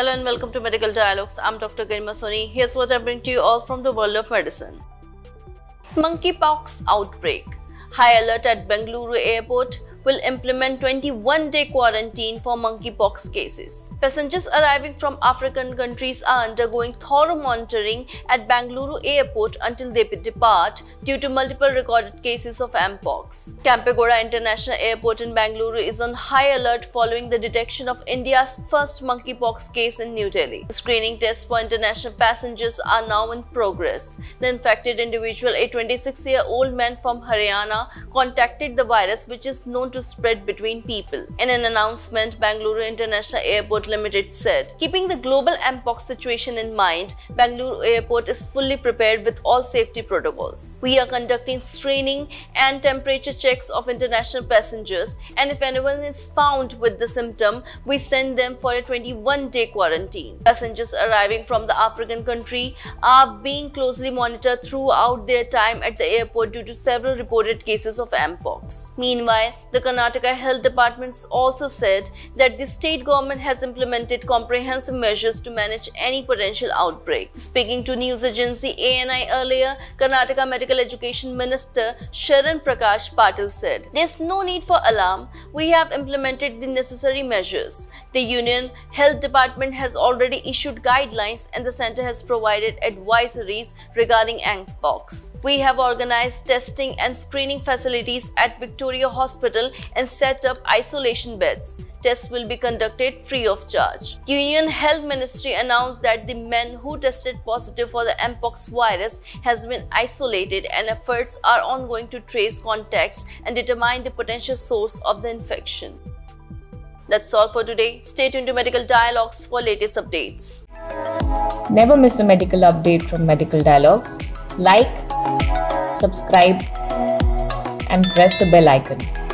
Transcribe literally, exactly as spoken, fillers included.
Hello and welcome to Medical Dialogues. I'm Doctor Garima Soni. Here's what I bring to you all from the world of medicine. Monkeypox outbreak. High alert at Bengaluru airport will implement twenty-one day quarantine for monkeypox cases. Passengers arriving from African countries are undergoing thorough monitoring at Bengaluru airport until they depart due to multiple recorded cases of Mpox. Kempegowda International Airport in Bengaluru is on high alert following the detection of India's first monkeypox case in New Delhi. The screening tests for international passengers are now in progress. The infected individual, a twenty-six-year-old man from Haryana, contacted the virus, which is known to spread between people. In an announcement, Bengaluru International Airport Limited said, "Keeping the global Mpox situation in mind, Bengaluru Airport is fully prepared with all safety protocols. We are conducting screening and temperature checks of international passengers, and if anyone is found with the symptom, we send them for a twenty-one day quarantine. Passengers arriving from the African country are being closely monitored throughout their time at the airport due to several reported cases of Mpox." Meanwhile, the Karnataka Health Department also said that the state government has implemented comprehensive measures to manage any potential outbreak. Speaking to news agency A N I earlier, Karnataka Medical Education Minister Sharan Prakash Patil said, "There's no need for alarm. We have implemented the necessary measures. The Union Health Department has already issued guidelines and the center has provided advisories regarding Mpox. We have organized testing and screening facilities at Victoria Hospital and set up isolation beds. Tests will be conducted free of charge." Union Health Ministry announced that the man who tested positive for the Mpox virus has been isolated and efforts are ongoing to trace contacts and determine the potential source of the infection. That's all for today. Stay tuned to Medical Dialogues for latest updates. Never miss a medical update from Medical Dialogues. Like, subscribe and press the bell icon.